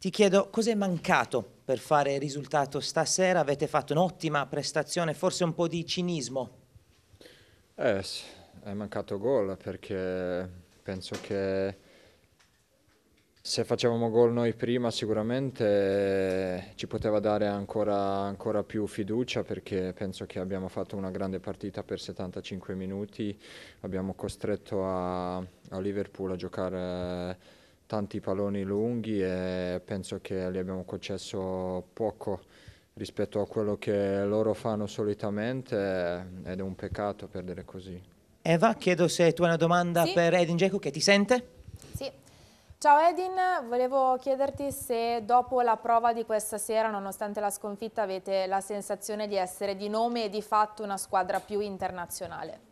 Ti chiedo, cos'è mancato per fare il risultato stasera? Avete fatto un'ottima prestazione, forse un po' di cinismo? Sì, è mancato gol, perché penso che se facevamo gol noi prima sicuramente ci poteva dare ancora più fiducia, perché penso che abbiamo fatto una grande partita per 75 minuti, abbiamo costretto a Liverpool a giocare tanti palloni lunghi e penso che gli abbiamo concesso poco rispetto a quello che loro fanno solitamente ed è un peccato perdere così. Eva, chiedo se tu hai una domanda per Edin Dzeko, che ti sente? Sì. Ciao Edin, volevo chiederti se dopo la prova di questa sera, nonostante la sconfitta, avete la sensazione di essere di nome e di fatto una squadra più internazionale.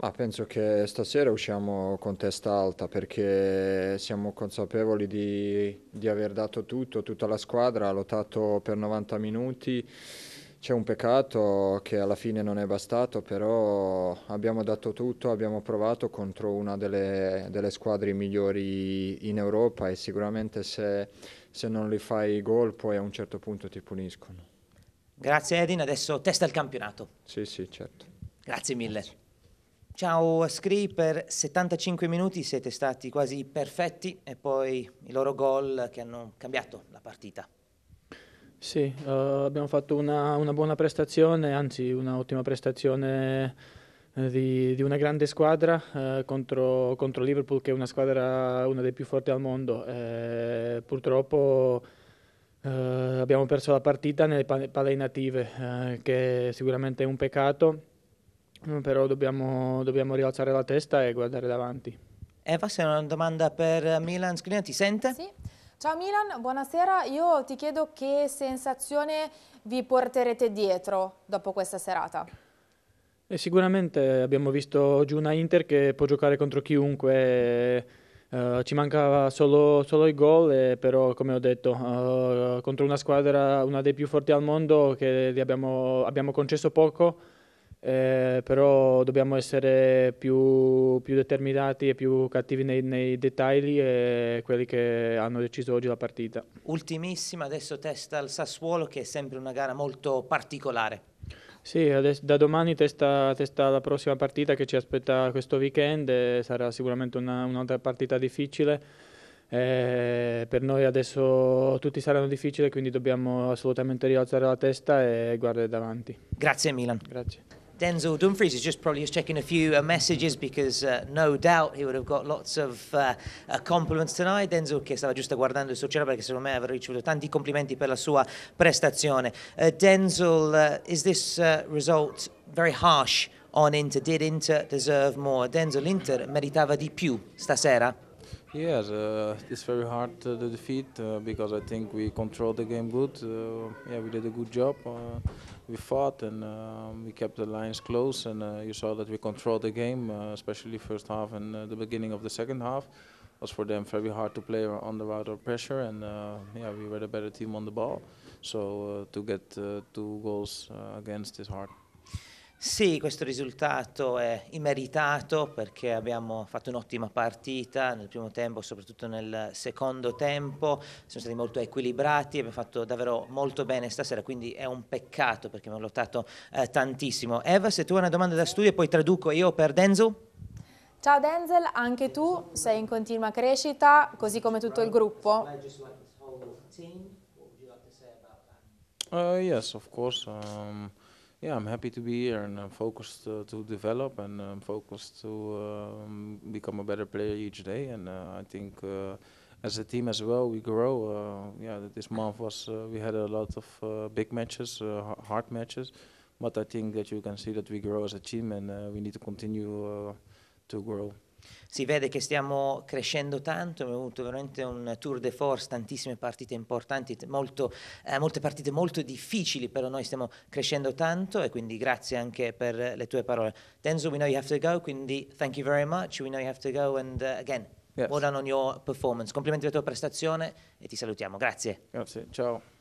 Ma penso che stasera usciamo con testa alta, perché siamo consapevoli di aver dato tutto, tutta la squadra ha lottato per 90 minuti, c'è un peccato che alla fine non è bastato, però abbiamo dato tutto, abbiamo provato contro una delle squadre migliori in Europa e sicuramente se non li fai gol poi a un certo punto ti puniscono. Grazie Edin, adesso testa il campionato. Sì, certo. Grazie mille. Grazie. Ciao Skri, per 75 minuti siete stati quasi perfetti e poi i loro gol che hanno cambiato la partita. Sì, abbiamo fatto una buona prestazione, anzi un'ottima prestazione di una grande squadra contro Liverpool, che è una squadra una dei più forti al mondo. Purtroppo abbiamo perso la partita nelle palle inattive, che sicuramente è un peccato. Però dobbiamo rialzare la testa e guardare davanti. Eva, se una domanda per Milan Skriniar, ti sente? Sì. Ciao Milan, buonasera. Io ti chiedo che sensazione vi porterete dietro dopo questa serata. E sicuramente abbiamo visto giù una Inter che può giocare contro chiunque. Ci mancava solo i gol, però come ho detto contro una squadra, una dei più forti al mondo, che abbiamo concesso poco. Però dobbiamo essere più determinati e più cattivi nei dettagli, e quelli che hanno deciso oggi la partita. Ultimissima, adesso testa al Sassuolo, che è sempre una gara molto particolare. Sì, adesso, da domani testa la prossima partita che ci aspetta questo weekend, sarà sicuramente un'altra partita difficile. Per noi adesso tutti saranno difficili, quindi dobbiamo assolutamente rialzare la testa e guardare davanti. Grazie Milan. Grazie. Denzel Dumfries is just probably checking a few messages, because no doubt he would have got lots of compliments tonight. Denzel, che stava giusto guardando il suo cervello, perché secondo me avrà ricevuto tanti complimenti per la sua prestazione. Denzel, is this result very harsh on Inter? Did Inter deserve more? Denzel, Inter meritava di più stasera? Yes, it's very hard the defeat, because I think we controlled the game good. We did a good job. We fought and we kept the lines close, and you saw that we controlled the game, especially first half and the beginning of the second half. It was for them very hard to play under our pressure, and we were the better team on the ball. So to get 2 goals against is hard. Sì, questo risultato è immeritato, perché abbiamo fatto un'ottima partita nel primo tempo, soprattutto nel secondo tempo, siamo stati molto equilibrati, abbiamo fatto davvero molto bene stasera, quindi è un peccato perché abbiamo lottato tantissimo. Eva, se tu hai una domanda da studio, poi traduco io per Denzel. Ciao Denzel, anche tu sei in continua crescita, così come tutto il gruppo. Yes, of course. Yeah, I'm happy to be here, and I'm focused to develop, and I'm focused to become a better player each day. And I think as a team as well, we grow. This month was we had a lot of big matches, hard matches, but I think that you can see that we grow as a team, and we need to continue to grow. Si vede che stiamo crescendo tanto, abbiamo avuto veramente un tour de force, tantissime partite importanti, molte partite molto difficili, però noi stiamo crescendo tanto e quindi grazie anche per le tue parole. Denzel, we know you have to go, quindi thank you very much, we know you have to go, and again, well done on your performance. Complimenti per la tua prestazione e ti salutiamo, grazie. Grazie, ciao.